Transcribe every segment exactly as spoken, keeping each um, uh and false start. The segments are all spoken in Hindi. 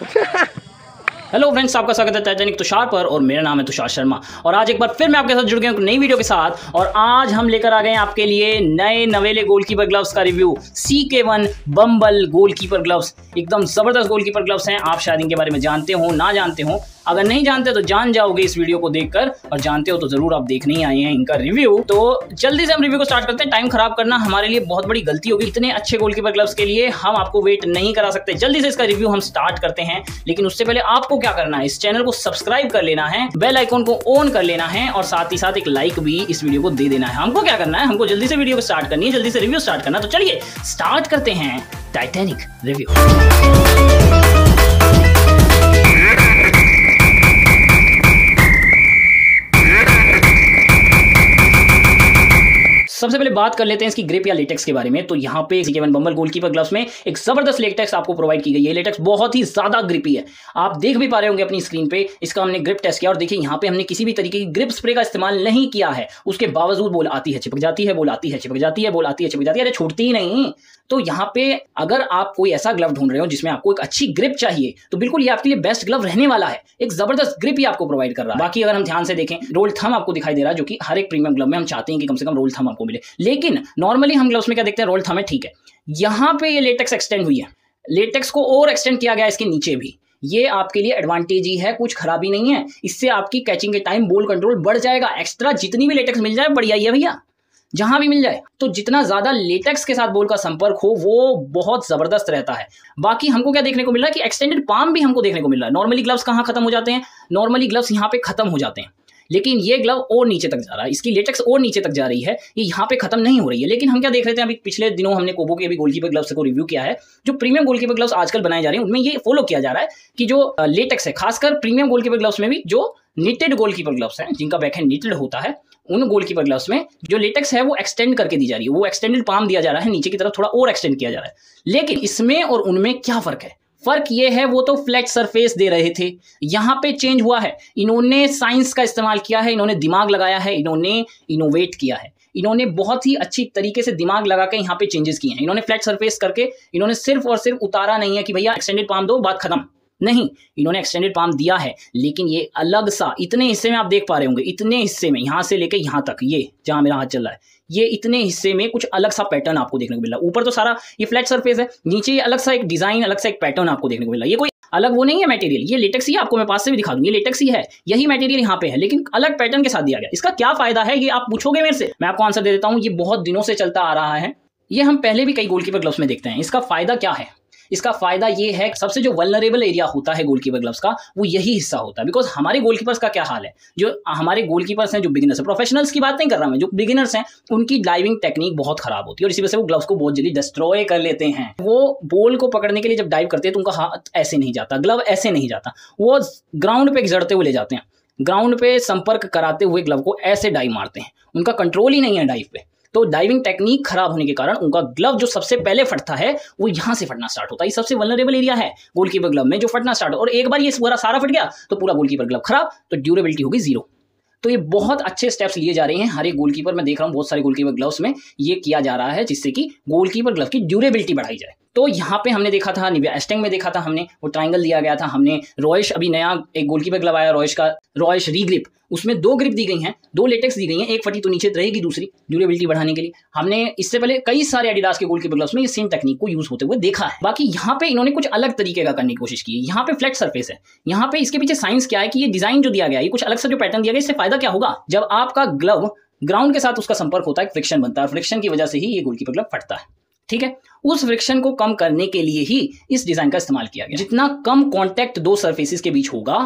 हेलो फ्रेंड्स, आपका स्वागत है टाइटैनिक तुषार पर और मेरा नाम है तुषार शर्मा और आज एक बार फिर मैं आपके साथ जुड़ गया हूँ नई वीडियो के साथ। और आज हम लेकर आ गए हैं आपके लिए नए नवेले गोलकीपर ग्लव्स का रिव्यू। सी के वन बम्बल गोलकीपर ग्लव्स, एकदम ज़बरदस्त गोलकीपर ग्लव्स हैं। आप शायद इनके बारे में जानते हो ना जानते हो, अगर नहीं जानते तो जान जाओगे इस वीडियो को देखकर, और जानते हो तो जरूर आप देखने ही आए हैं इनका रिव्यू। तो जल्दी से हम रिव्यू को स्टार्ट करते हैं। टाइम खराब करना हमारे लिए बहुत बड़ी गलती होगी, इतने अच्छे गोलकीपर ग्लव्स के लिए हम आपको वेट नहीं करा सकते। जल्दी से इसका रिव्यू हम स्टार्ट करते हैं, लेकिन उससे पहले आपको क्या करना है, इस चैनल को सब्सक्राइब कर लेना है, बेल आइकॉन को ऑन कर लेना है और साथ ही साथ एक लाइक भी इस वीडियो को दे देना है। हमको क्या करना है, हमको जल्दी से वीडियो को स्टार्ट करनी है, जल्दी से रिव्यू स्टार्ट करना। तो चलिए स्टार्ट करते हैं टाइटैनिक रिव्यू। सबसे पहले बात कर लेते हैं इसकी ग्रिप या लेटेक्स के बारे में। तो यहाँ पे सी के वन बम्बल गोलकीपर ग्लव्स में एक जबरदस्त लेटेक्स आपको प्रोवाइड की गई है। लेटेक्स बहुत ही ज्यादा ग्रिपी है, आप देख भी पा रहे होंगे अपनी स्क्रीन पे। इसका हमने ग्रिप टेस्ट किया और देखिए यहाँ पे हमने किसी भी तरीके की ग्रिप स्प्रे का इस्तेमाल नहीं किया है। उसके बावजूद बोल आती है, चिपक जाती है, बोल आती है, चिपक जाती है, बोल आती है, चिपक जाती है, अरे छूटती ही नहीं। तो यहाँ पे अगर आप कोई ऐसा ग्लव ढूंढ रहे हो जिसमें आपको एक अच्छी ग्रिप चाहिए तो बिल्कुल ये आपके लिए बेस्ट ग्लव रहने वाला है। एक जबरदस्त ग्रिप ही आपको प्रोवाइड कर रहा है। बाकी अगर हम ध्यान से देखें, रोल थम आपको दिखाई दे रहा है, जो कि हर एक प्रीमियम ग्लव में हम चाहते हैं कि कम से कम रोल थम आपको मिले। लेकिन नॉर्मली हम ग्लव्स में क्या देखते हैं, रोल थम है, ठीक है। यहाँ पे ये लेटेक्स एक्सटेंड हुई है, लेटेक्स को और एक्सटेंड किया गया इसके नीचे भी। ये आपके लिए एडवांटेज ही है, कुछ खराबी नहीं है। इससे आपकी कैचिंग के टाइम बॉल कंट्रोल बढ़ जाएगा। एक्स्ट्रा जितनी भी लेटेक्स मिल जाए बढ़िया ही है भैया, जहां भी मिल जाए। तो जितना ज्यादा लेटेक्स के साथ बॉल का संपर्क हो वो बहुत जबरदस्त रहता है। बाकी हमको क्या देखने को मिल रहा है कि एक्सटेंडेड पाम भी हमको देखने को मिल रहा है। नॉर्मली ग्लव्स कहाँ खत्म हो जाते हैं, नॉर्मली ग्लव्स यहाँ पे खत्म हो जाते हैं, लेकिन ये ग्लव और नीचे तक जा रहा है, इसकी लेटेक्स और नीचे तक जा रही है, ये यहाँ पे खत्म नहीं हो रही है। लेकिन हम क्या देख रहे थे, अभी पिछले दिनों हमने कोबो के अभी गोलकीपर ग्लव्स को रिव्यू किया है। जो प्रीमियम गोलकीपर ग्लव्स आजकल बनाए जा रहे हैं उनमें ये फॉलो किया जा रहा है कि जो लेटेक्स है, खासकर प्रीमियम गोलकीपर ग्लव्स में भी, जो निटेड गोलकीपर ग्लव्स हैं जिनका बैक हैंड निटेड होता है, उन गोलकीपर ग्लव्स में जो लेटेक्स है वो एक्सटेंड करके दी जा रही है, वो एक्सटेंडेड पाम दिया जा रहा है, नीचे की तरफ थोड़ा और एक्सटेंड किया जा रहा है। लेकिन इसमें और उनमें क्या फर्क है? फर्क ये है, वो तो फ्लैट सरफेस दे रहे थे, यहाँ पे चेंज हुआ है। इन्होंने साइंस का इस्तेमाल किया है, इन्होंने दिमाग लगाया है, इन्होंने इनोवेट किया है, इन्होंने बहुत ही अच्छी तरीके से दिमाग लगा के यहाँ पे चेंजेस किए हैं। इन्होंने फ्लैट सरफेस करके इन्होंने सिर्फ और सिर्फ उतारा नहीं है कि भैया एक्सटेंडेड पाम दो, बात खत्म, नहीं। इन्होंने एक्सटेंडेड पाम दिया है, लेकिन ये अलग सा इतने हिस्से में आप देख पा रहे होंगे, इतने हिस्से में यहाँ से लेके यहाँ तक, ये जहाँ मेरा हाथ चल रहा है, ये इतने हिस्से में कुछ अलग सा पैटर्न आपको देखने को मिला। ऊपर तो सारा ये फ्लैट सरफेस है, नीचे ये अलग सा एक डिजाइन, अलग सा एक पैटर्न आपको देखने को मिला। ये कोई अलग वो नहीं है मटेरियल, ये लेटेक्स ही है। आपको मैं पास से भी दिखा दूं, ये लेटेक्स ही है, यही मटेरियल यहाँ पे है, लेकिन अलग पैटर्न के साथ दिया गया। इसका क्या फायदा है ये आप पूछोगे मेरे से, मैं आपको आंसर दे देता हूँ। ये बहुत दिनों से चलता आ रहा है, ये हम पहले भी कई गोलकीपर ग्लव्स में देखते हैं। इसका फायदा क्या है? इसका फायदा ये है, सबसे जो वल्नरेबल एरिया होता है गोलकीपर ग्लव्स का वो यही हिस्सा होता है। बिकॉज हमारे गोलकीपर्स का क्या हाल है, जो हमारे गोलकीपर्स हैं, जो बिगिनर्स हैं, प्रोफेशनल्स की बात नहीं कर रहा मैं, जो बिगिनर्स हैं, उनकी डाइविंग टेक्निक बहुत खराब होती है और इसी वजह से वो ग्लव्स को बहुत जल्दी डिस्ट्रॉय कर लेते हैं। वो बॉल को पकड़ने के लिए जब डाइव करते हैं तो उनका हाथ ऐसे नहीं जाता, ग्लव ऐसे नहीं जाता, वो ग्राउंड पे जड़ते हुए ले जाते हैं, ग्राउंड पे संपर्क कराते हुए ग्लव को ऐसे डाइव मारते हैं, उनका कंट्रोल ही नहीं है डाइव पे। तो डाइविंग टेक्निक खराब होने के कारण उनका ग्लव जो सबसे पहले फटता है वो यहां से फटना स्टार्ट होता है। ये सबसे वल्नरेबल एरिया है गोलकीपर ग्लव में, जो फटना स्टार्ट हो, और एक बार ये पूरा सारा फट गया तो पूरा गोलकीपर ग्लव खराब, तो ड्यूरेबिलिटी होगी जीरो। तो ये बहुत अच्छे स्टेप्स लिए जा रहे हैं हर एक गोलकीपर, मैं देख रहा हूँ बहुत सारे गोलकीपर ग्लव्स में ये किया जा रहा है, जिससे कि गोलकीपर ग्लव की ड्यूरेबिलिटी बढ़ाई जाए। तो यहाँ पे हमने देखा था निविया एस्टेंग में, देखा था हमने, वो ट्राइंगल दिया गया था। हमने रॉयश, अभी नया एक गोलकीपर ग्लव आया रॉयश का, रॉयश रीग्रिप, उसमें दो ग्रिप दी गई हैं, दो लेटेक्स दी गई हैं, एक फटी तो नीचे रहेगी दूसरी, ड्यूरेबिलिटी बढ़ाने के लिए। हमने इससे पहले कई सारे एडिडास के गोलकीपर ग्लव्स में ये सेम टेक्निक को यूज होते हुए देखा है। बाकी यहाँ पे इन्होंने कुछ अलग तरीके का करने की कोशिश की है। यहाँ पे फ्लैट सरफेस है, यहाँ पे इसके पीछे साइंस क्या है कि ये डिजाइन जो दिया गया है, कुछ अलग सा जो पैटर्न दिया गया, इससे फायदा क्या होगा, जब आपका ग्लव ग्राउंड के साथ उसका संपर्क होता है, फ्रिक्शन बनता है, फ्रिक्शन की वजह से ही ये गोलकीपर ग्लव फटता है, ठीक है। उस फ्रिक्शन को कम करने के लिए ही इस डिजाइन का इस्तेमाल किया गया। जितना कम कांटेक्ट दो सरफेसेस के बीच होगा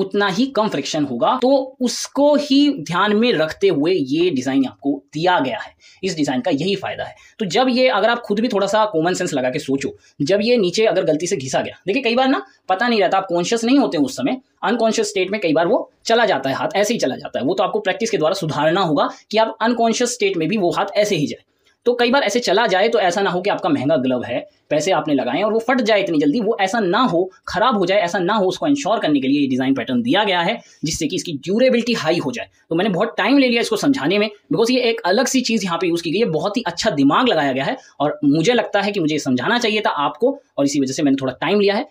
उतना ही कम फ्रिक्शन होगा, तो उसको ही ध्यान में रखते हुए ये डिजाइन आपको दिया गया है। इस डिजाइन का यही फायदा है। तो जब ये, अगर आप खुद भी थोड़ा सा कॉमन सेंस लगा के सोचो, जब ये नीचे अगर गलती से घिसा गया, देखिए कई बार ना पता नहीं रहता, आप कॉन्शियस नहीं होते उस समय, अनकॉन्शियस स्टेट में कई बार वो चला जाता है, हाथ ऐसे ही चला जाता है। वो तो आपको प्रैक्टिस के द्वारा सुधारना होगा कि आप अनकॉन्शियस स्टेट में भी वो हाथ ऐसे ही जाए। तो कई बार ऐसे चला जाए तो ऐसा ना हो कि आपका महंगा ग्लव है, पैसे आपने लगाए और वो फट जाए इतनी जल्दी, वो ऐसा ना हो, खराब हो जाए, ऐसा ना हो। उसको इंश्योर करने के लिए ये डिज़ाइन पैटर्न दिया गया है, जिससे कि इसकी ड्यूरेबिलिटी हाई हो जाए। तो मैंने बहुत टाइम ले लिया इसको समझाने में, बिकॉज ये एक अलग सी चीज़ यहाँ पे यूज़ की गई है, बहुत ही अच्छा दिमाग लगाया गया है और मुझे लगता है कि मुझे समझाना चाहिए था आपको, और इसी वजह से मैंने थोड़ा टाइम लिया है।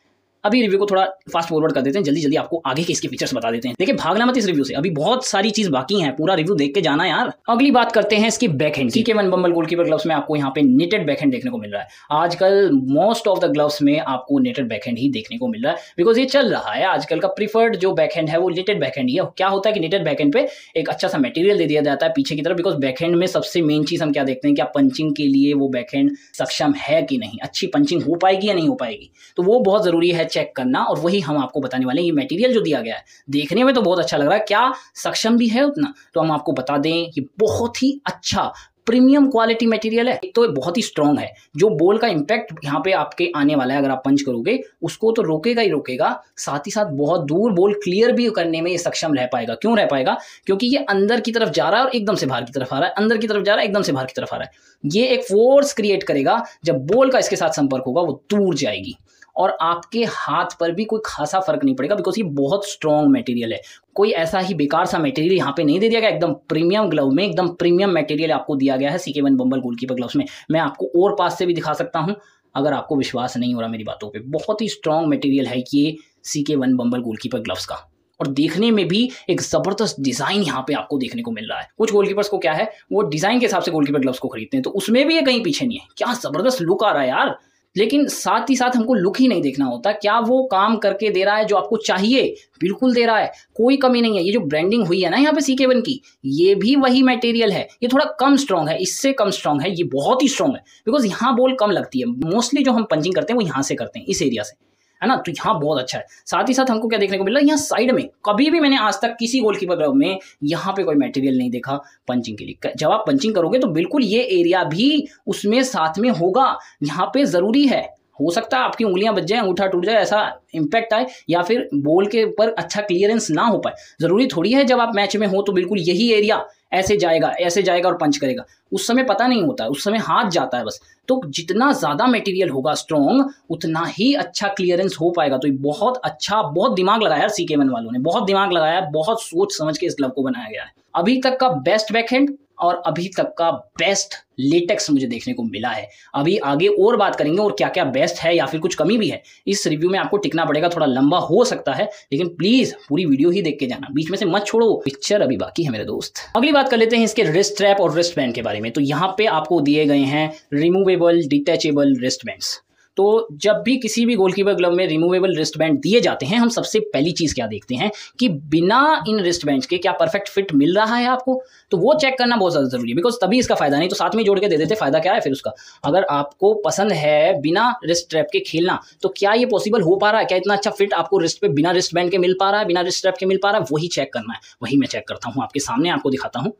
अभी रिव्यू को थोड़ा फास्ट फॉरवर्ड कर देते हैं, जल्दी जल्दी आपको आगे के इसके फीचर्स बता देते हैं। देखिए भागना मत इस रिव्यू से, अभी बहुत सारी चीज बाकी है, पूरा रिव्यू देख के जाना यार। अगली बात करते हैं इसकी बैक हैंड। सी के वन बम्बल गोलकीपर ग्लव्स में आपको यहाँ पे नेटेड बैक हैंड देखने को मिल रहा है। आजकल मोस्ट ऑफ द ग्लव्स में आपको नेटेड बैक हैंड ही देखने को मिल रहा है, बिकॉज ये चल रहा है आजकल का प्रीफर्ड जो बैक हैंड है वो नेटेड बैक हैंड ही है। क्या होता है कि नेटेड बैक हैंड पे एक अच्छा सा मटेरियल दे दिया जाता है पीछे की तरफ, बिकॉज बैक हैंड में सबसे मेन चीज हम क्या देखते हैं, क्या पंचिंग के लिए वो बैक हैंड सक्षम है कि नहीं, अच्छी पंचिंग हो पाएगी या नहीं हो पाएगी, तो वो बहुत जरूरी है चेक करना। और वही हम आपको बताने वाले हैं। ये मटेरियल जो दिया गया है देखने में तो बहुत अच्छा लग रहा है, क्या सक्षम भी है उतना, तो हम आपको बता दें कि बहुत ही अच्छा प्रीमियम क्वालिटी मटेरियल है। तो बहुत ही स्ट्रांग है, जो बॉल का इंपैक्ट यहाँ पे आपके आने वाला है अगर आप पंच करोगे उसको तो रोकेगा ही रोकेगा, साथ ही साथ बहुत दूर बॉल क्लियर भी करने में ये सक्षम रह पाएगा। क्यों रह पाएगा, क्योंकि ये अंदर की तरफ जा रहा है और एकदम से बाहर की तरफ आ रहा है, अंदर की तरफ जा रहा है एकदम से बाहर की तरफ आ रहा है। ये एक फोर्स क्रिएट करेगा, जब बॉल का इसके साथ संपर्क होगा वो दूर जाएगी और आपके हाथ पर भी कोई खासा फर्क नहीं पड़ेगा, बिकॉज ये बहुत स्ट्रॉन्ग मटेरियल है। कोई ऐसा ही बेकार सा मटेरियल यहाँ पे नहीं दे दिया गया, एकदम प्रीमियम ग्लव में एकदम प्रीमियम मटेरियल आपको दिया गया है सी के वन बम्बल गोलकीपर ग्लव्स में। मैं आपको और पास से भी दिखा सकता हूँ अगर आपको विश्वास नहीं हो रहा मेरी बातों पे, बहुत ही स्ट्रॉन्ग मटेरियल है ये सी के वन बम्बल गोलकीपर ग्लव्स का। और देखने में भी एक ज़बरदस्त डिज़ाइन यहाँ पे आपको देखने को मिल रहा है। कुछ गोलकीपर्स को क्या है, वो डिज़ाइन के हिसाब से गोलकीपर ग्लव्स को खरीदते हैं, तो उसमें भी ये कहीं पीछे नहीं है। क्या ज़बरदस्त लुक आ रहा है यार, लेकिन साथ ही साथ हमको लुक ही नहीं देखना होता, क्या वो काम करके दे रहा है जो आपको चाहिए, बिल्कुल दे रहा है, कोई कमी नहीं है। ये जो ब्रांडिंग हुई है ना यहाँ पे सी के वन की, ये भी वही मटेरियल है, ये थोड़ा कम स्ट्रांग है, इससे कम स्ट्रांग है, ये बहुत ही स्ट्रांग है, बिकॉज यहाँ बॉल कम लगती है, मोस्टली जो हम पंचिंग करते हैं वो यहाँ से करते हैं, इस एरिया से, है ना, तो यहाँ बहुत अच्छा है। साथ ही साथ हमको क्या देखने को मिल रहा है, यहाँ साइड में कभी भी मैंने आज तक किसी गोलकीपर ग्लव में यहाँ पे कोई मटेरियल नहीं देखा पंचिंग के लिए। जब आप पंचिंग करोगे तो बिल्कुल ये एरिया भी उसमें साथ में होगा, यहाँ पे जरूरी है। हो सकता है आपकी उंगलियां बच जाए, अंगूठा टूट जाए, ऐसा इम्पैक्ट आए, या फिर बॉल के ऊपर अच्छा क्लियरेंस ना हो पाए, जरूरी थोड़ी है। जब आप मैच में हो तो बिल्कुल यही एरिया ऐसे जाएगा, ऐसे जाएगा और पंच करेगा, उस समय पता नहीं होता, उस समय हाथ जाता है बस। तो जितना ज़्यादा मटेरियल होगा स्ट्रॉन्ग उतना ही अच्छा क्लियरेंस हो पाएगा। तो ये बहुत अच्छा, बहुत दिमाग लगाया यार सी के वन वालों ने, बहुत दिमाग लगाया, बहुत सोच समझ के इस ग्लव को बनाया गया है। अभी तक का बेस्ट बैकहैंड और अभी तक का बेस्ट लेटेक्स मुझे देखने को मिला है। अभी आगे और बात करेंगे और क्या क्या बेस्ट है या फिर कुछ कमी भी है, इस रिव्यू में आपको टिकना पड़ेगा, थोड़ा लंबा हो सकता है, लेकिन प्लीज पूरी वीडियो ही देख के जाना, बीच में से मत छोड़ो, पिक्चर अभी बाकी है मेरे दोस्त। अगली बात कर लेते हैं इसके रिस्ट स्ट्रैप और रिस्ट बैंड के बारे में। तो यहाँ पे आपको दिए गए हैं रिमूवेबल डिटैचेबल रिस्ट बैंड्स। तो जब भी किसी भी गोलकीपर ग्लव में रिमूवेबल रिस्ट बैंड दिए जाते हैं, हम सबसे पहली चीज़ क्या देखते हैं कि बिना इन रिस्ट बैंड के क्या परफेक्ट फिट मिल रहा है आपको, तो वो चेक करना बहुत ज़्यादा ज़रूरी है, बिकॉज तभी इसका फ़ायदा, नहीं तो साथ में जोड़ के दे देते, फ़ायदा क्या है फिर उसका। अगर आपको पसंद है बिना रिस्ट स्ट्रैप के खेलना, तो क्या ये पॉसिबल हो पा रहा है, क्या इतना अच्छा फिट आपको रिस्ट पे बिना रिस्ट बैंड के मिल पा रहा है, बिना रिस्ट स्ट्रैप के मिल पा रहा है, वही चेक करना है। वही मैं चेक करता हूँ आपके सामने, आपको दिखाता हूँ।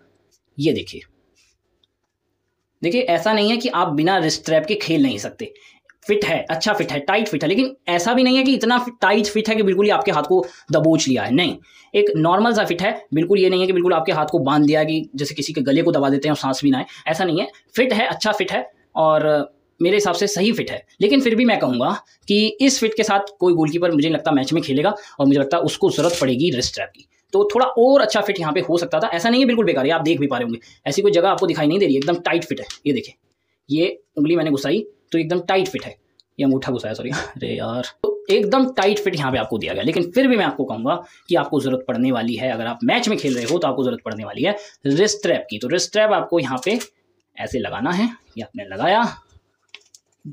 ये देखिए, देखिए ऐसा नहीं है कि आप बिना रिस्ट स्ट्रैप के खेल नहीं सकते, फिट है, अच्छा फिट है, टाइट फिट है, लेकिन ऐसा भी नहीं है कि इतना टाइट फिट है कि बिल्कुल ही आपके हाथ को दबोच लिया है, नहीं, एक नॉर्मल सा फिट है, बिल्कुल ये नहीं है कि बिल्कुल आपके हाथ को बांध दिया कि जैसे किसी के गले को दबा देते हैं और सांस भी ना आए, ऐसा नहीं है, फिट है, अच्छा फिट है और मेरे हिसाब से सही फिट है। लेकिन फिर भी मैं कहूँगा कि इस फिट के साथ कोई गोलकीपर मुझे लगता मैच में खेलेगा और मुझे लगता है उसको जरूरत पड़ेगी रिस्ट स्ट्रैप की, तो थोड़ा और अच्छा फिट यहाँ पे हो सकता था। ऐसा नहीं है बिल्कुल बेकार है, आप देख भी पा रहे होंगे, ऐसी कोई जगह आपको दिखाई नहीं दे रही, एकदम टाइट फिट है। ये देखिए, ये उंगली मैंने घुसाई तो एकदम टाइट फिट है, ये अंगूठा घुसाया, सॉरी अरे यार, तो एकदम टाइट फिट यहाँ पे आपको दिया गया। लेकिन फिर भी मैं आपको कहूँगा कि आपको ज़रूरत पड़ने वाली है, अगर आप मैच में खेल रहे हो तो आपको ज़रूरत पड़ने वाली है रिस्ट स्ट्रैप की। तो रिस्ट स्ट्रैप आपको यहाँ पे ऐसे लगाना है, ये आपने लगाया,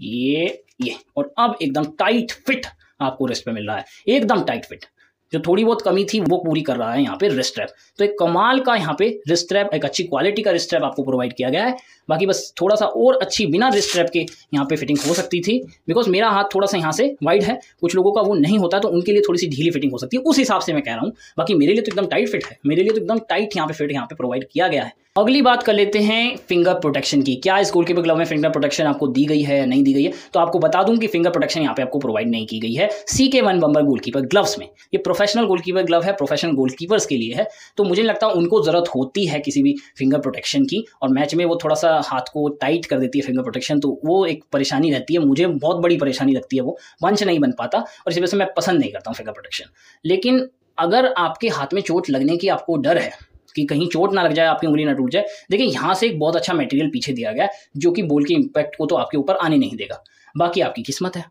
ये ये और अब एकदम टाइट फिट आपको रिस्ट पे मिल रहा है, एकदम टाइट फिट, जो थोड़ी बहुत कमी थी वो पूरी कर रहा है यहाँ पे रिस्ट स्ट्रैप। तो एक कमाल का यहाँ पे रिस्ट स्ट्रैप, एक अच्छी क्वालिटी का रिस्ट स्ट्रैप आपको प्रोवाइड किया गया है। बाकी बस थोड़ा सा और अच्छी बिना रिस्ट स्ट्रैप के यहाँ पे फिटिंग हो सकती थी, बिकॉज मेरा हाथ थोड़ा सा यहाँ से वाइड है, कुछ लोगों का वो नहीं होता, तो उनके लिए थोड़ी सी ढीली फिटिंग हो सकती है, उस हिसाब से मैं कह रहा हूँ। बाकी मेरे लिए तो एकदम टाइट फिट है, मेरे लिए तो एकदम टाइट यहाँ पे फिट यहाँ पे प्रोवाइड किया गया है। अगली बात कर लेते हैं फिंगर प्रोटेक्शन की। क्या इस गोलकीपर ग्लव में फिंगर प्रोटेक्शन आपको दी गई है या नहीं दी गई है, तो आपको बता दूं कि फिंगर प्रोटेक्शन यहाँ पे आपको प्रोवाइड नहीं की गई है सी के वन बम्बल गोलकीपर ग्लव्स में। ये प्रोफेशनल गोलकीपर ग्लव है, प्रोफेशनल गोलकीपर्स के लिए है, तो मुझे लगता है उनको जरूरत होती है किसी भी फिंगर प्रोटेक्शन की, और मैच में वो थोड़ा सा हाथ को टाइट कर देती है फिंगर प्रोटेक्शन, तो वो एक परेशानी रहती है, मुझे बहुत बड़ी परेशानी लगती है, वो पंच नहीं बन पाता और इसी वजह से मैं पसंद नहीं करता हूँ फिंगर प्रोटेक्शन। लेकिन अगर आपके हाथ में चोट लगने की आपको डर है कि कहीं चोट ना लग जाए, आपकी उंगली ना टूट जाए, देखिए यहाँ से एक बहुत अच्छा मटेरियल पीछे दिया गया है जो कि बॉल के इम्पैक्ट को तो आपके ऊपर आने नहीं देगा, बाकी आपकी किस्मत है।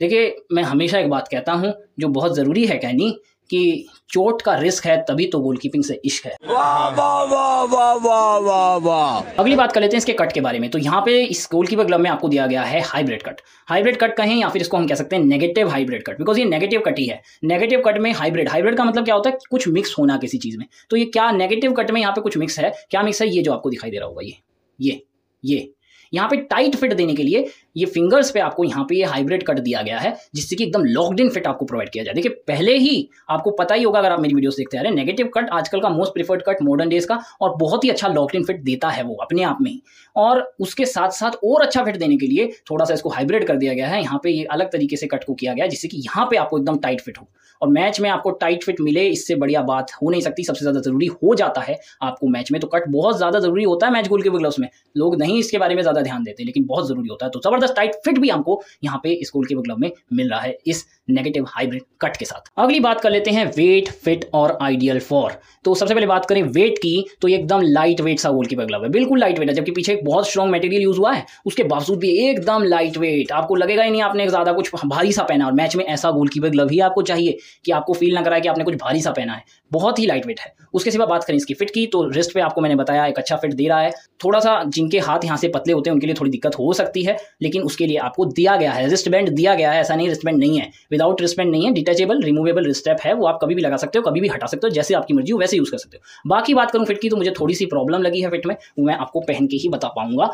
देखिए, मैं हमेशा एक बात कहता हूँ जो बहुत ज़रूरी है कहनी, कि चोट का रिस्क है तभी तो गोलकीपिंग से इश्क है। वाह वाह वाह वाह वाह वाह वाह। अगली बात कर लेते हैं इसके कट के बारे में। तो यहाँ पे इस गोलकीपर ग्लब में आपको दिया गया है हाइब्रिड कट। हाइब्रिड कट कहें या फिर इसको हम कह सकते हैं नेगेटिव हाइब्रिड कट, बिकॉज ये नेगेटिव कट ही है। नेगेटिव कट में हाइब्रिड, हाइब्रिड का मतलब क्या होता है, कुछ मिक्स होना किसी चीज़ में। तो ये क्या नेगेटिव कट में यहाँ पे कुछ मिक्स है, क्या मिक्स है ये जो आपको दिखाई दे रहा होगा, ये ये ये यहाँ पे टाइट फिट देने के लिए ये फिंगर्स पे आपको यहाँ पे ये हाइब्रिड कट दिया गया है, जिससे कि एकदम लॉक्ड इन फिट आपको प्रोवाइड किया जाए। देखिए, पहले ही आपको पता ही होगा अगर आप मेरी वीडियोस देखते आ रहे हैं, नेगेटिव कट आजकल का most preferred cut modern days का, और बहुत ही अच्छा लॉक्ड इन फिट देता है वो अपने आप में ही। और उसके साथ साथ और अच्छा फिट देने के लिए थोड़ा सा इसको हाइब्रिड कर दिया गया है, यहाँ पे ये अलग तरीके से कट को किया गया है, जिससे कि यहाँ पे आपको एकदम टाइट फिट हो। और मैच में आपको टाइट फिट मिले इससे बढ़िया बात हो नहीं सकती। सबसे ज़्यादा ज़रूरी हो जाता है आपको मैच में, तो कट बहुत ज़्यादा ज़रूरी होता है मैच गोलकीपर ग्लव्स में। लोग नहीं इसके बारे में ज़्यादा ध्यान देते, लेकिन बहुत ज़रूरी होता है। तो जबरदस्त टाइट फिट भी हमको यहाँ पे इस गोलकीपर ग्लब में मिल रहा है इस नेगेटिव हाइब्रिड कट के साथ। अगली बात कर लेते हैं वेट, फिट और आइडियल फॉर। तो सबसे पहले बात करें वेट की, तो एकदम लाइट वेट सा गोलकीपर ग्लब है, बिल्कुल लाइट वेट है, जबकि पीछे एक बहुत स्ट्रॉन्ग मटेरियल यूज हुआ है, उसके बावजूद भी एकदम लाइट वेट। आपको लगेगा ही नहीं आपने ज़्यादा कुछ भारी सा पहना, और मैच में ऐसा गोलकीपर ग्लब ही आपको चाहिए कि आपको फील ना कराए कि आपने कुछ भारी सा पहना है, बहुत ही लाइट वेट है। उसके सिवा बात करें इसकी फिट की, तो रिस्ट पे आपको मैंने बताया एक अच्छा फिट दे रहा है। थोड़ा सा जिनके हाथ यहाँ से पतले होते हैं उनके लिए थोड़ी दिक्कत हो सकती है, लेकिन उसके लिए आपको दिया गया है रिस्ट बैंड दिया गया है। ऐसा नहीं रिस्ट बैंड नहीं है, विदाउट रिस्ट बैंड नहीं है, डिटेचेबल रिमूवेबल रिस्ट स्ट्रैप है, वो आप कभी भी लगा सकते हो, कभी भी हटा सकते हो, जैसे आपकी मर्जी हो वैसे यूज़ कर सकते हो। बाकी बात करूँ फिट की, तो मुझे थोड़ी सी प्रॉब्लम लगी है फिट में, वो मैं आपको पहन के ही बता पाऊंगा।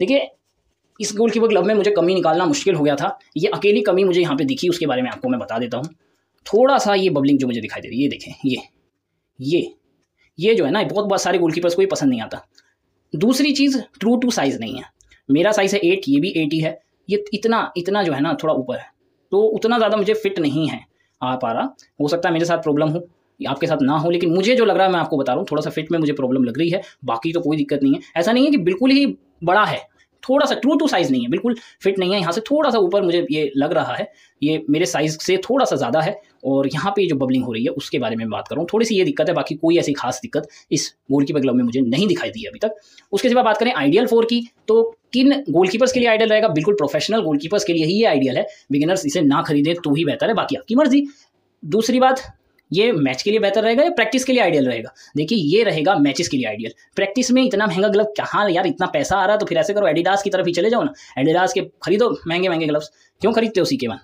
देखिए, इस गोलकीपर ग्लब में मुझे कमी निकालना मुश्किल हो गया था, ये अकेली कमी मुझे यहाँ पे दिखी, उसके बारे में आपको मैं बता देता हूँ। थोड़ा सा ये बबलिंग जो मुझे दिखाई दे रही है, ये देखें, ये ये ये जो है ना, बहुत बहुत सारे गोलकीपर्स को ये पसंद नहीं आता। दूसरी चीज़, ट्रू टू साइज़ नहीं है। मेरा साइज़ है एट, ये भी एट ही है, ये इतना इतना जो है ना थोड़ा ऊपर है, तो उतना ज़्यादा मुझे फिट नहीं है आ पा रहा। हो सकता है मेरे साथ प्रॉब्लम हो, आपके साथ ना हो, लेकिन मुझे जो लग रहा है मैं आपको बता रहा हूँ, थोड़ा सा फिट में मुझे प्रॉब्लम लग रही है। बाकी तो कोई दिक्कत नहीं है, ऐसा नहीं है कि बिल्कुल ही बड़ा है, थोड़ा सा ट्रू टू साइज़ नहीं है, बिल्कुल फिट नहीं है। यहाँ से थोड़ा सा ऊपर मुझे ये लग रहा है, ये मेरे साइज़ से थोड़ा सा ज़्यादा है। और यहाँ पे जो बबलिंग हो रही है उसके बारे में बात कर रहा हूँ, थोड़ी सी ये दिक्कत है, बाकी कोई ऐसी खास दिक्कत इस गोलकीपर ग्लब में मुझे नहीं दिखाई दी अभी तक। उसके सिवा बात करें आइडियल फोर की, तो किन गोलकीपर्स के लिए आइडियल रहेगा, बिल्कुल प्रोफेशनल गोलकीपर्स के लिए ही ये आइडियल है, बिगिनर्स इसे ना खरीदें तो ही बेहतर है, बाकी आपकी मर्जी। दूसरी बात, ये मैच के लिए बेहतर रहेगा या प्रैक्टिस के लिए आइडियल रहेगा? देखिए, ये रहेगा मैचेस के लिए आइडियल। प्रैक्टिस में इतना महंगा ग्लव कहाँ यार, इतना पैसा आ रहा है तो फिर ऐसे करो, एडिडास की तरफ ही चले जाओ ना, एडिडास के खरीदो महंगे महंगे ग्लव्स। क्यों खरीदते हो सी के वन?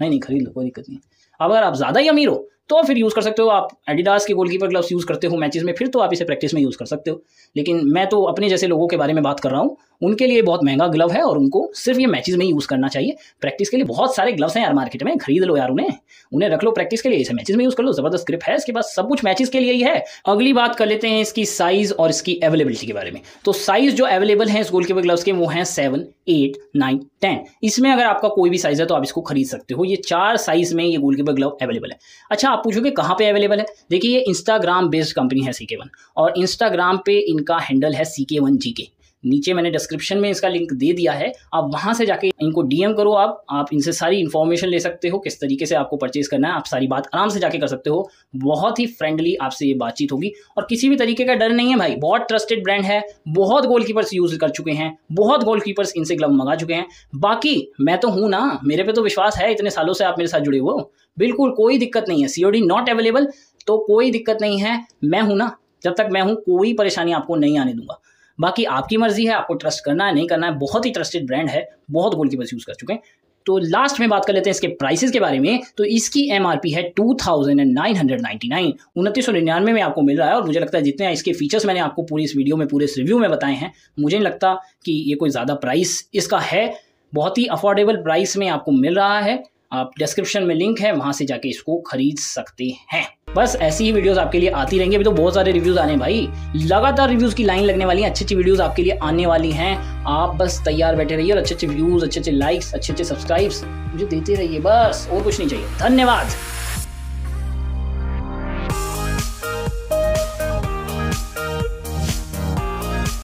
नहीं नहीं खरीद लो, कोई दिक्कत नहीं। अब अगर आप ज़्यादा ही अमीर हो तो फिर यूज़ कर सकते हो, आप एडिडास के गोलकीपर ग्लव्स यूज़ करते हो मैचेस में, फिर तो आप इसे प्रैक्टिस में यूज़ कर सकते हो। लेकिन मैं तो अपने जैसे लोगों के बारे में बात कर रहा हूँ, उनके लिए बहुत महंगा ग्लव है और उनको सिर्फ ये मैचेस में ही यूज़ करना चाहिए। प्रैक्टिस के लिए बहुत सारे ग्लव्स हैं यार मार्केट में, खरीद लो यार, उन्हें उन्हें रख लो प्रैक्टिस के लिए, इसे मैचेस में यूज़ कर लो। ज़बरदस्त ग्रिप है इसके पास, सब कुछ मैचेस के लिए ही है। अगली बात कर लेते हैं इसकी साइज़ और इसकी अवेलेबिलिटी के बारे में। तो साइज़ जो अवेलेबल है इस गोलकीपर ग्लव्स के वो हैं सेवन एट नाइन टेन। इसमें अगर आपका कोई भी साइज़ है तो आप इसको खरीद सकते हो। ये चार साइज़ में ये गोलकीपर ग्लव अवेलेबल है। अच्छा, आप पूछोगे कहाँ पे अवेलेबल है? देखिए, ये इंस्टाग्राम बेस्ड कंपनी है सी के वन, और इंस्टाग्राम पे इनका हैंडल है सी के वन जी के। नीचे मैंने डिस्क्रिप्शन में इसका लिंक दे दिया है, आप वहाँ से जाके इनको डी एम करो। आप आप इनसे सारी इन्फॉर्मेशन ले सकते हो, किस तरीके से आपको परचेज़ करना है, आप सारी बात आराम से जाके कर सकते हो। बहुत ही फ्रेंडली आपसे ये बातचीत होगी और किसी भी तरीके का डर नहीं है भाई। बहुत ट्रस्टेड ब्रांड है, बहुत गोलकीपर्स यूज़ कर चुके हैं, बहुत गोलकीपर्स इनसे ग्लव मंगा चुके हैं। बाकी मैं तो हूँ ना, मेरे पे तो विश्वास है, इतने सालों से आप मेरे साथ जुड़े हुए हो, बिल्कुल कोई दिक्कत नहीं है। C O D not available तो कोई दिक्कत नहीं है, मैं हूँ ना, जब तक मैं हूँ कोई परेशानी आपको नहीं आने दूंगा। बाकी आपकी मर्जी है, आपको ट्रस्ट करना है नहीं करना है। बहुत ही ट्रस्टेड ब्रांड है, बहुत गोलकीपर्स यूज़ कर चुके हैं। तो लास्ट में बात कर लेते हैं इसके प्राइसेस के बारे में। तो इसकी एम आर पी है two thousand nine hundred ninety nine, उनतीस सौ निन्यानवे में आपको मिल रहा है। और मुझे लगता है जितने इसके फीचर्स मैंने आपको पूरी इस वीडियो में, पूरे इस रिव्यू में बताए हैं, मुझे नहीं लगता कि ये कोई ज़्यादा प्राइस इसका है। बहुत ही अफोर्डेबल प्राइस में आपको मिल रहा है। आप डिस्क्रिप्शन में लिंक है, वहाँ से जाके इसको खरीद सकते हैं। बस ऐसी ही वीडियोस आपके लिए आती रहेंगी। अभी तो बहुत सारे रिव्यूज़ आने हैं भाई, लगातार रिव्यूज़ की लाइन लगने वाली है, अच्छी अच्छी वीडियोस आपके लिए आने वाली हैं। आप बस तैयार बैठे रहिए और अच्छे अच्छे व्यूज़, अच्छे अच्छे लाइक्स, अच्छे अच्छे सब्सक्राइब्स मुझे देते रहिए, बस और कुछ नहीं चाहिए। धन्यवाद।